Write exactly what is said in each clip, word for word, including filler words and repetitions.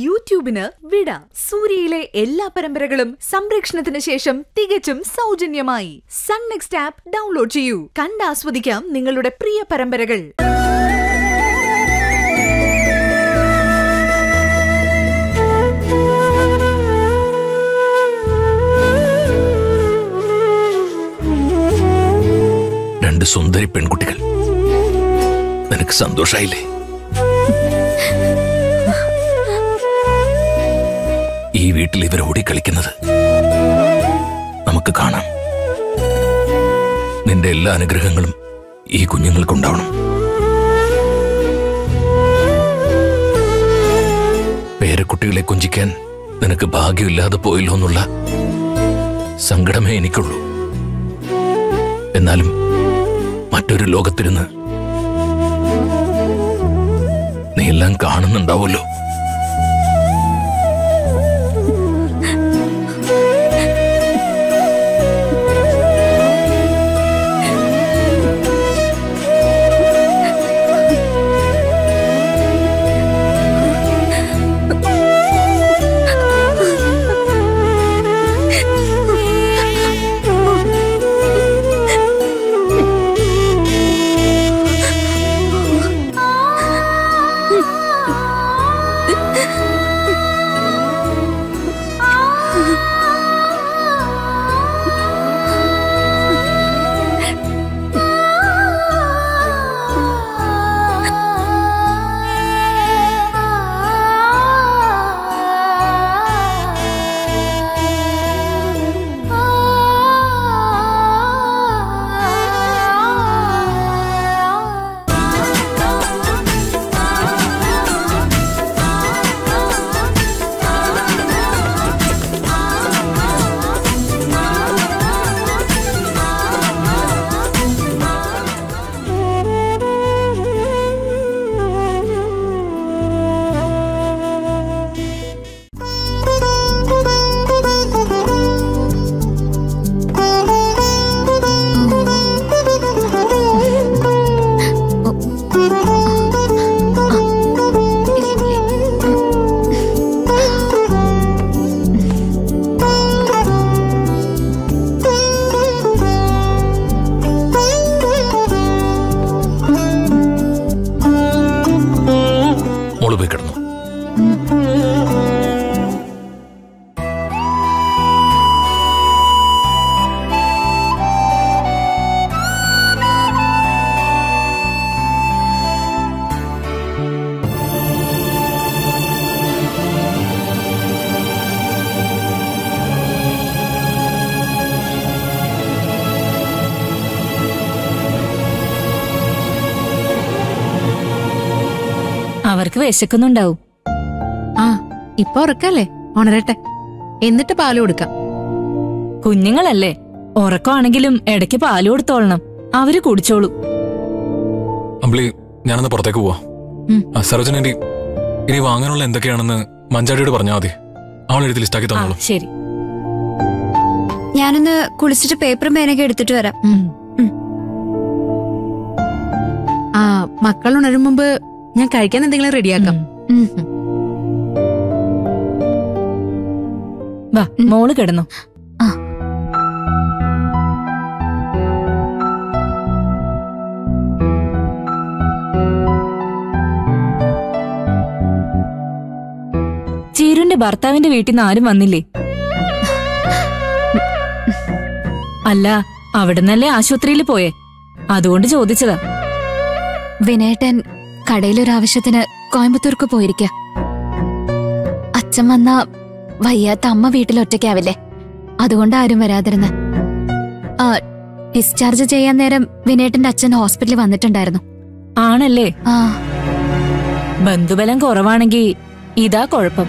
YouTube in a Vida Suriile Ella Paramberagulum, Samrikshnathanashesham, Tigachum, Saujanyamai Sun Next app download to you Kandaswadikam, Ningalude Priya Paramberagal. Sundari Penkutical. Then Xando Shaile. Evit liver Hudikalikana Namakakana Nindela and Grehangal Ekunyangal come down. Perakutile Kunjikan, then a Kabagula the Poilonula Sangadame Nikulu. Enalim. മറ്റൊരു ലോകത്തിരുന്ന് നീയെല്ലാം കാണുന്നുണ്ടാവല്ലോ Sekundaw. Ah, Iporacale, Honoretta. In the Tapaludka Kuningale, or a carnagilum, Edaki Palud Tolna. Avery could cholu. Umbly Nana Portacua. A surgeon in the Ivangal and the Kerana Manjadu Barnadi. All it is taken on. Sherry Yana could sit a paper menegate the Tura. Ah, Macalon, I remember. I can get ready. Bah, Mola Cadano. Cheer in the Bartha in the waiting Ari Manili. Allah, Avadanale Ashotrilipoe. Adon is Odicella. Vinet and Kadailu Ravishatana, Coimbaturku Poirica Achamana Vaya Tama Vitalotta Cavile Adunda Arimaradana. Ah, discharge a jay and there Vinet and Dutch and hospital on the Tandarno. Anale Bandubel and Koravanagi Ida Korpum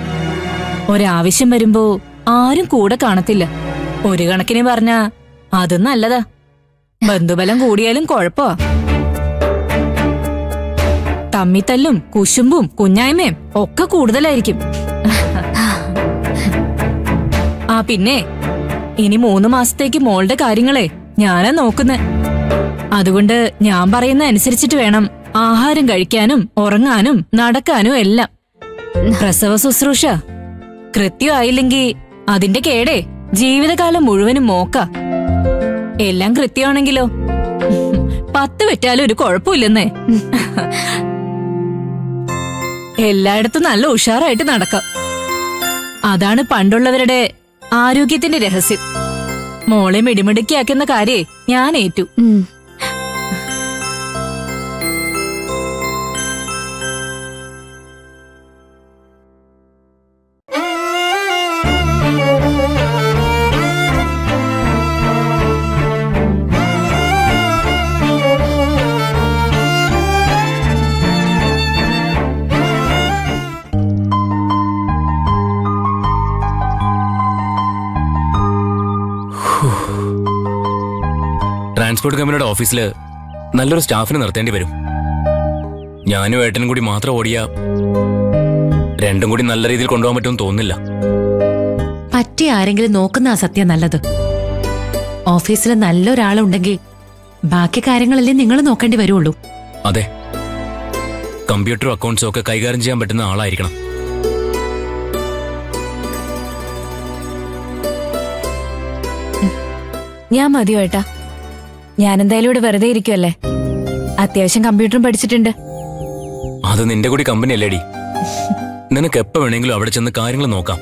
or Avishim Marimbo are in Koda Kanatilla Oreganakini Varna Adana Lada Bandubel and Godiel and Korpa. Tammitalum, Kushumbum, Kunyaime, Oka Kurda Larikim. A pinne Ini Mona must take him all the carrying away. Yana Nokuna Adunda Nyambarina and Sirituanum, Ahar and Garicanum, Oranganum, Nadakanu Ella. പ്രസവ ശുശ്രൂഷ കൃത്യമായില്ലെങ്കിൽ അതിന്റെ കേടേ ജീവിതകാലം മുഴുവനും മോക്ക. എല്ലാം കൃത്യമാണെങ്കിലോ പത്ത് വെറ്റാലും ഒരു കുഴപ്പമില്ലെന്നേ. എല്ലായിടത്തും നല്ല ഉഷാറായിട്ട് നടക്കാം. അതാണ് പണ്ടുള്ളവരുടെ ആരോഗ്യത്തിന്റെ രഹസ്യം. മോളെ മിടിമിടുക്കിയാക്കുന്ന കാര്യേ ഞാൻ ഏറ്റു. ട്രാൻസ്പോർട്ട് കമ്പനിയുടെ ഓഫീസിൽ നല്ലൊരു സ്റ്റാഫിനെ നിർത്തേണ്ടി വരും. ഞാനും ഏട്ടനും കൂടി മാത്രം ഓടിയാ രണ്ടും കൂടി നല്ല രീതിയിൽ കൊണ്ടുപോകാൻ പറ്റുമെന്ന് തോന്നുന്നില്ല. പറ്റിയ ആരെങ്കിലും നോക്കുന്ന സത്യം നല്ലത്. ഓഫീസിൽ നല്ലൊരാളുണ്ടെങ്കിൽ ബാക്കി കാര്യങ്ങളല്ലേ നിങ്ങൾ നോക്കേണ്ടി വരുള്ളൂ. അതെ, കമ്പ്യൂട്ടറും അക്കൗണ്ട്സും ഒക്കെ കൈകാര്യം ചെയ്യാൻ പറ്റുന്ന ആളായിരിക്കണം. ഞാൻ മതിയോ ഏട്ടാ? ഞാനെന്തായാലും ഇവിടെ വെറുതെ ഇരിക്കുവല്ലേ. അത്യാവശ്യം കമ്പ്യൂട്ടറും പഠിച്ചിട്ടുണ്ട്. അത് നിന്റെ കൂടി കമ്പനി അല്ലേടി, നിനക്ക് എപ്പോ വേണമെങ്കിലും അവിടെ ചെന്ന് കാര്യങ്ങൾ നോക്കാം.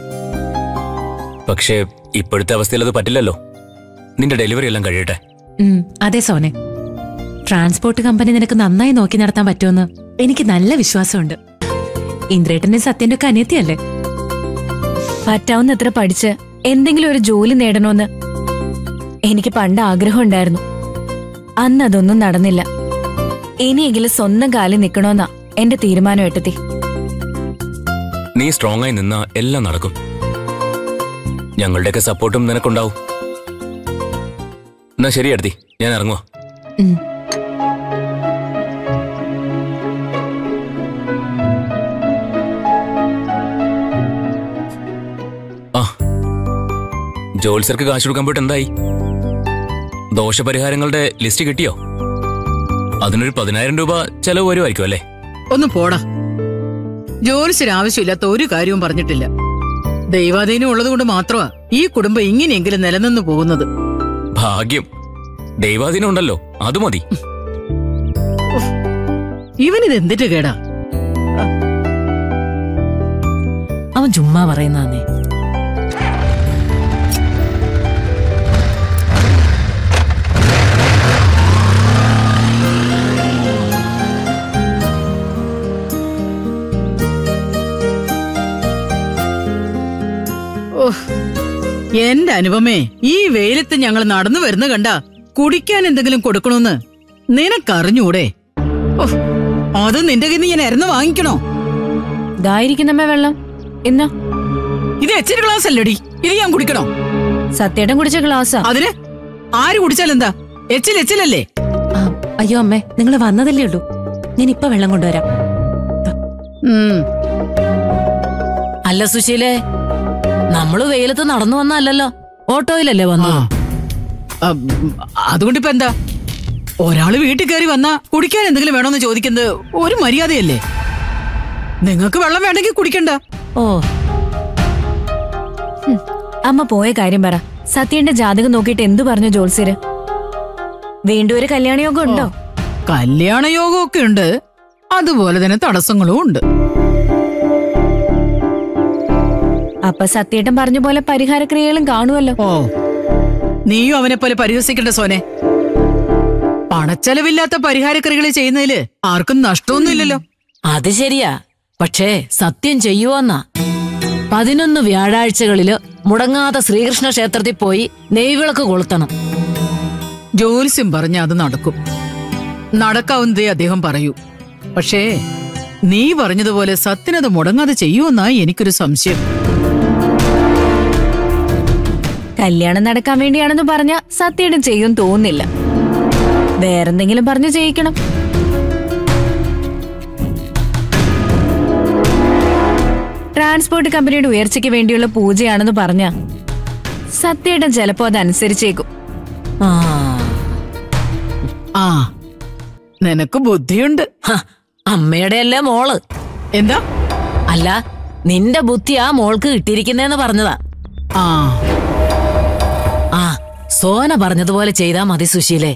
പക്ഷേ ഇപ്പോഴത്തെ അവസ്ഥയിൽ അത് പറ്റില്ലല്ലോ. നിന്റെ ഡെലിവറി എല്ലാം കഴിയട്ടെ. അതെ സോനെ, ട്രാൻസ്പോർട്ട് കമ്പനി നിനക്ക് നന്നായി നോക്കി നടത്താൻ പറ്റുമെന്ന് എനിക്ക് നല്ല വിശ്വാസമുണ്ട്. ഇന്ദ്രേട്ടന്റെ സത്യന്റെ ഒക്കെ അനിയത്തിയല്ലേ. പറ്റാവുന്ന എത്ര പഠിച്ച് എന്തെങ്കിലും ഒരു ജോലി നേടണമെന്ന് എനിക്ക് പണ്ട് ആഗ്രഹം ഉണ്ടായിരുന്നു. അന്ന് അതൊന്നും നടന്നില്ല. ഇനിയെങ്കിലും സ്വന്തം കാലിൽ നിൽക്കണോന്നാ എന്റെ തീരുമാനം. എട്ടത്തി, നീ സ്ട്രോങ് ആയി നിന്നാ എല്ലാം നടക്കും. ഞങ്ങളുടെയൊക്കെ സപ്പോർട്ടും നിനക്കുണ്ടാവും. എന്നാ ശരി എട്ടത്തി, ഞാൻ ഇറങ്ങുവാ. ആ ജോൽസർക്ക് കാശ് കൊടുക്കാൻ പോയിട്ട് എന്തായി? ദോഷപരിഹാരങ്ങളുടെ ലിസ്റ്റ് കിട്ടിയോ? അതിനൊരു പതിനായിരം രൂപ ചെലവ് വരുമായിരിക്കും അല്ലേ? ഒന്ന് പോടാ, ജോലിസിന് ആവശ്യമില്ലാത്ത ഒരു കാര്യവും പറഞ്ഞിട്ടില്ല. ദൈവാധീനം ഉള്ളത് കൊണ്ട് മാത്രമാ ഈ കുടുംബം ഇങ്ങനെയെങ്കിലും നിലനിന്ന് പോകുന്നത്. ഭാഗ്യം, ദൈവാധീനം ഉണ്ടല്ലോ, അത് മതി. ഇവനിത് എന്തിട്ട് കേടാ? അവൻ ചുമ്മാ പറയുന്നേ. എന്റെ അനുപമേ, ഈ വെയിലത്ത് ഞങ്ങൾ നടന്നു വരുന്ന കണ്ട കുടിക്കാൻ എന്തെങ്കിലും കൊടുക്കണോന്ന് നിനക്കറിഞ്ഞൂടെ? അത് നിന്റെ കയ്യിൽ ഞാൻ എരന്ന് വാങ്ങിക്കണോ? ഇതായിരിക്കുന്നമ്മ വെള്ളം. എന്നാ ഇത് എച്ചിരി ഗ്ലാസ് അല്ലടി, ഇത് ഞാൻ കുടിക്കണോ? സത്യേട്ടൻ കുടിച്ച ഗ്ലാസ്. അതിന് ആര് കുടിച്ചാലെന്താ, എച്ചിൽ എച്ചിലല്ലേ. അയ്യോ അമ്മേ, നിങ്ങൾ വന്നതല്ലേ ഉള്ളൂ, ഞാൻ ഇപ്പൊ വെള്ളം കൊണ്ടുവരാം. അല്ല സുശീലേ, നമ്മള് വെയിലത്ത് നടന്നു വന്നല്ലോ, ഓട്ടോയിലല്ലേ വന്നു. അതുകൊണ്ടിപ്പോ എന്താ ഒരാള് വീട്ടിൽ കയറി വന്നാ കുടിക്കാൻ എന്തെങ്കിലും വേണോന്ന് ചോദിക്കുന്നത് ഒരു മര്യാദയല്ലേ? നിങ്ങക്ക് വെള്ളം വേണ്ടെങ്കിൽ കുടിക്കണ്ട. ഓ അമ്മ പോയ കാര്യം പറ. സത്യന്റെ ജാതകം നോക്കിയിട്ട് എന്തു പറഞ്ഞു ജോത്സ്യര്? വീണ്ടും ഒരു കല്യാണയോഗം ഉണ്ടോ? കല്യാണയോഗം ഒക്കെ ഉണ്ട്, അതുപോലെ തന്നെ തടസ്സങ്ങളും ഉണ്ട്. അപ്പൊ സത്യേട്ടൻ പറഞ്ഞ പോലെ പരിഹാരക്രിയകളും കാണുമല്ലോ. ഓ നീയും അവനെ പോലെ പരിഹസിക്കണ്ട സോനെ. പണച്ചെലവില്ലാത്ത പരിഹാരക്രിയകൾ ചെയ്യുന്നതില് ആർക്കും നഷ്ടമൊന്നുമില്ലല്ലോ. അത് ശരിയാ, പക്ഷേ സത്യം ചെയ്യുവെന്നാ. പതിനൊന്ന് വ്യാഴാഴ്ചകളില് മുടങ്ങാതെ ശ്രീകൃഷ്ണ ക്ഷേത്രത്തിൽ പോയി നെയ്വിളക്ക് കൊളുത്തണം. ജോത്സ്യം പറഞ്ഞ അത് നടക്കും, നടക്കാവുന്നതേ അദ്ദേഹം പറയൂ. പക്ഷേ നീ പറഞ്ഞതുപോലെ സത്യനത് മുടങ്ങാതെ ചെയ്യുമെന്നായി എനിക്കൊരു സംശയം. കല്യാണം നടക്കാൻ വേണ്ടിയാണെന്ന് പറഞ്ഞ സത്യനും ചെയ്യും തോന്നില്ല. വേറെന്തെങ്കിലും പറഞ്ഞു ചെയ്യിക്കണം. ട്രാൻസ്പോർട്ട് കമ്പനിയുടെ ഉയർച്ചയ്ക്ക് വേണ്ടിയുള്ള പൂജയാണെന്ന് പറഞ്ഞ സത്യയുടെ ചിലപ്പോ അതനുസരിച്ചേക്കും. ആ നിനക്ക് ബുദ്ധിയുണ്ട്. അമ്മയുടെ അല്ല മോള്. എന്താ? അല്ല, നിന്റെ ബുദ്ധി ആ മോൾക്ക് കിട്ടിയിരിക്കുന്നേന്ന് പറഞ്ഞതാ. ആ ആ സോന പറഞ്ഞതുപോലെ ചെയ്താ മതി സുശീലേ.